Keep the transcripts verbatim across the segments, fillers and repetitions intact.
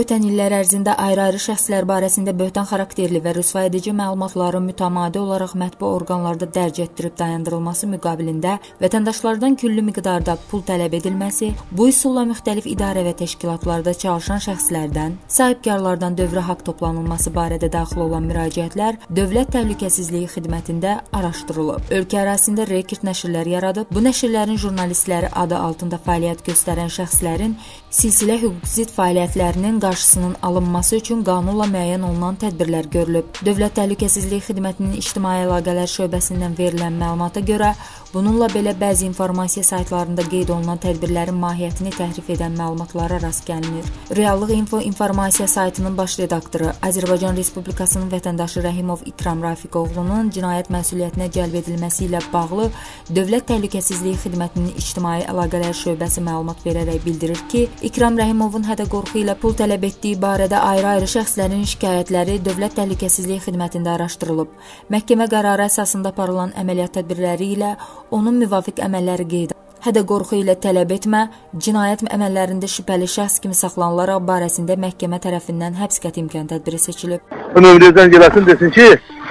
ötən illər ərzində ayrı-ayrı şəxslər barəsində böhtan xarakterli və rüsvayedici məlumatların mütəmadi olaraq mətbu orqanlarda dərc etdirib dayandırılması müqabilində vətəndaşlardan küllü miqdarda pul tələb edilməsi, bu üsulla müxtəlif idarə və təşkilatlarda çalışan şəxslərdən, sahibkarlardan dövrə haqq toplanılması barədə daxil olan müraciətlər Dövlət Təhlükəsizliyi Xidmətində araşdırılıb. Ölkə ərazisində rekord nəşrlər yaradıb, bu nəşrlərin jurnalistləri adı altında fəaliyyət göstərən şəxslərin silsilə hüquqsuz fəaliyyətlərinin qarşısının alınması üçün qanunla müəyyən olunan tədbirlər görülüb. Dövlət Təhlükəsizliyi Xidmətinin İctimai Əlaqələr şöbəsindən verilən məlumata görə, bununla belə bəzi informasiya saytlarında qeyd olunan tədbirlərin mahiyyətini təhrif edən məlumatlara rast gəlinir. Realliq.info informasiya saytının baş redaktoru Azərbaycan Respublikasının vətəndaşı Rəhimov İkram Rafiq oğlunun cinayət məsuliyyətinə cəlb edilməsi ilə bağlı Dövlət Təhlükəsizliyi Xidmətinin İctimai Əlaqələr şöbəsi məlumat verərək bildirir ki, İkram Rəhimovun hədə qorxu ilə pul tələb etdiyi barədə ayrı-ayrı şəxslərin şikayətləri Dövlət Təhlükəsizliyi Xidmətində araşdırılıb. Məhkəmə qərarı əsasında aparılan əməliyyat tədbirləri ilə onun müvafiq əməlləri qeydə. Hədə qorxu ilə tələb etmə, cinayət əməllərində şübhəli şəxs kimi saxlanılaraq barəsində məhkəmə tərəfindən həbs qəti imkan tədbiri seçilib. Ömrümdən gələsin desin ki,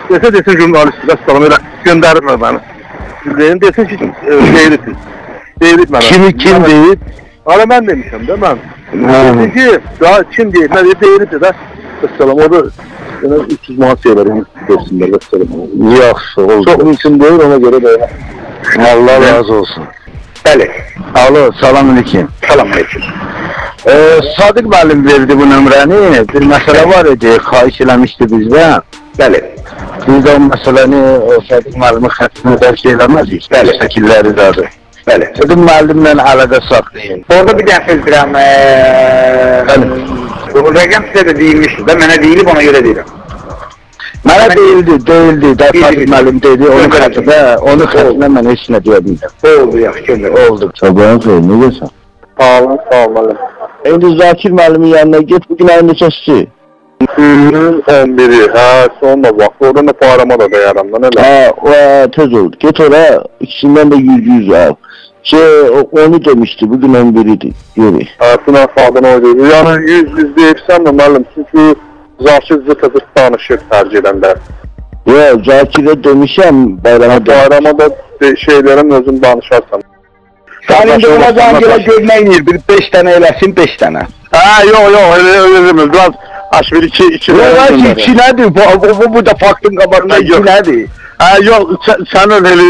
desə desin jurnalist dəstəmə göndərmə məni. Deyim desin ki, deyirəm. Deyirəm mənə. Kimi kim deyib? Ara mən demişəm də mən. Desin ki, daha kim deyib? Mən deyirəm də. Dəstəmə o da üç yüz manat verərəm versinlər dəstəmə. Yaxşı, oldu. Çox üçün deyir ona görə də. Allah razı olsun. Bəli. Alo, salam aleyküm. Salam aleyküm. E, Sadiq müəllim verdi bu nömrəni. Bir məsələ var idi, xahiş eləmişdi bizdən. Bəli. Biz də o məsələni o Sadiq müəllimin xəttini dərk eləmədik. Bəli. Şəkilləri də. Bəli. Dedim müəllimlə əlaqə saxlayın. Orada bir dəfə bildirəm. E, Bəli. Bu rəqəm sizə də deyilmişdi də, mənə deyilib ona görə deyirəm. Mənə deyildi, deyildi, dəfəsi məlum deyildi, onun xətində, onun xətində mən heç nə deyə bildim. Oldu, yaxşı, göndər, oldu. Sabahın xeyir, nə deyəsən? Sağ olun, sağ olun. İndi Zakir müəllimin yanına get, bugün ayın neçəsi? iyunun on biri, hə, sonla vaxt, oradan da parama da dayaram, nə elə? Hə, tez oldu, get ora, ikisindən də yüz yüz al. Şey, onu demişdi, bugün on biridir, yeri. Hə, buna sağdan o deyil, yəni yüz yüz deyibsən mi məlum, çünki... Zakir zıtı-zıtı danışır tərcih edəndə. Yox, Zakirə demişəm bayrama da. Bayrama da şeylərin özünü danışarsan. Sənin də ona zangirə görməyinir, bir beş dənə eləsin, beş dənə. Hə, yox, yox, elə eləmir, biraz aşbir iki, iki dənə. Yox, iki nədir, bu da faktın qabarına iki nədir? Hə, yox, sən öyle...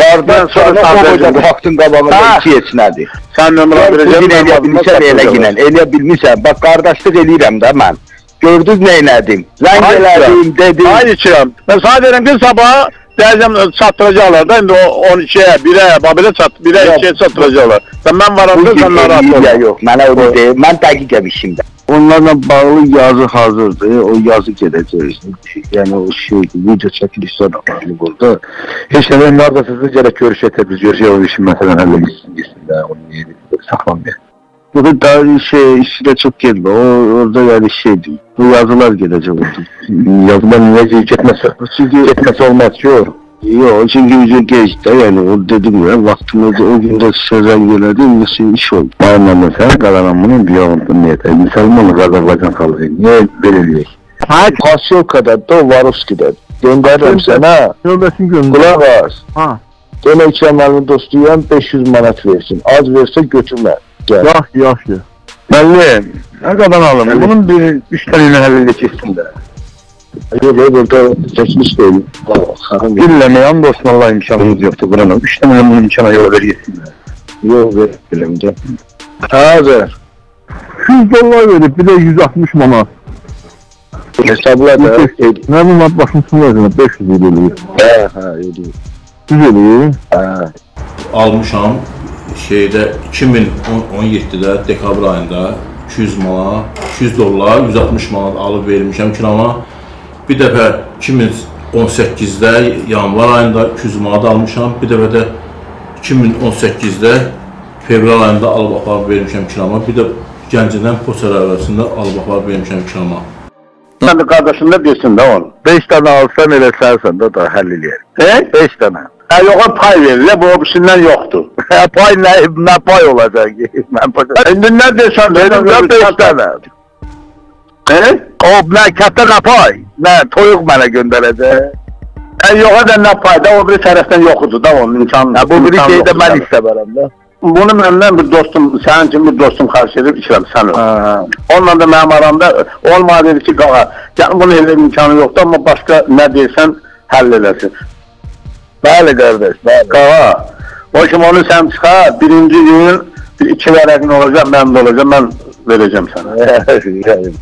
Qardan sonra sadəcə vaxtın qabağında iki heç nədir. Sən nömrə verəcəm, eləyə bilmişəm, elə ginən, eləyə bilmişəm. Bax, qardaşlıq eləyirəm də mən. Gördünüz nə elədim, zəng elədim, dedim. Hayır, içirəm. Mən sana deyirəm ki, sabaha çatdıracaqlar da, indi on ikiyə, birə, babilə çatdıracaqlar, çatdıracaqlar. Mən varamda, sən narahat olun. Mənə onu deyim, mən dəqiq emişim də. Onlarla bağlı yazı hazırdır, o yazı gedəcək, yəni o şey, video çəkilişlər aparılıb orada. Heç nədə, onlarda sizin gələk görüş etə biz görüşək, o işin məsələn hələ gitsin, gitsin də, onu yedin, saxlanmayın. Burada da şey, işlə çox gelmə, orada yəni şeydir, bu yazılar gedəcək oldu. Yazılar necə getməsə, getməsə olmaz ki, o. Yox, çünki bizə gecdə, yəni o dedim ya, vaxtımızda o gündə sözən gələdi, indi iş oldu. Anlamışam, qaranamını biyavundan niyətək, müsəlmanı qazarlacan qalırıq, niyə belə eləyək? Pasiyoqadar da o Varovski'dədir, göndərirəm sənə, qulaq az, demək ki, əməlini dostuyam, beş yüz manat versin, az versə götürmə, gəl. Yaxşı, yaxşı. Məllim, nə qadan alın, bunun bir üç tənini həlində keçsin də. Yox, burada çəkmiş deyil. Birləməyəm də Osmanlığa imkanımız yoxdur buranın. Üç dəmələm bu imkana yola vergəsinlər. Yox, verəm də. Hazır. yüz dollar verib, bir də yüz altmış manat. Hesablar da. Nə bunlar başımsın verəcəm, beş yüz eləyir. Hə, hə, eləyir. yüz eləyir? Hə. Almışam, şeydə, iki min on yeddidə, dekabr ayında iki yüz manat, iki yüz dollar, yüz altmış manat alıb vermişəm kirama. Bir dəfə iki min on səkkizdə yanvar ayında iki yüz manat almışam, bir dəfə də iki min on səkkizdə fevral ayında alıb aparıb vermişəm kirama, bir də Gəncədən Poçar əvvəsində alıb aparıb vermişəm kirama. Sən də qardaşın nə deyirsin də onu? beş dənə alsan elə sərsən də həll eləyər. beş dənə. Yoxa pay verilir, bu obisindən yoxdur. Pay nə, nə pay olacaq ki? İndi nə desəm, verimdən beş dənə. O, nə, kətdə nə pay? Nə, toyuq mənə göndərəcək. Yoxa da nə pay da, o biri tərəfdən yoxudur da onun imkanı. Bu biri şey də mən istəbərəm də. Bunu məndən bir dostum, sənin kimi bir dostum xarş edib, içirəm, sən ol. Onunla da mənim aramda olmadı dedi ki, qağa, gəlin bunun elə imkanı yoxdur, amma başqa nə deyirsən, həll eləsin. Bəli qardaş, bəli. Qağa, o kim onu sən çıxar, birinci gün iki vərəqin olacaq, mənim də olacaq, mən verəcəm sənə.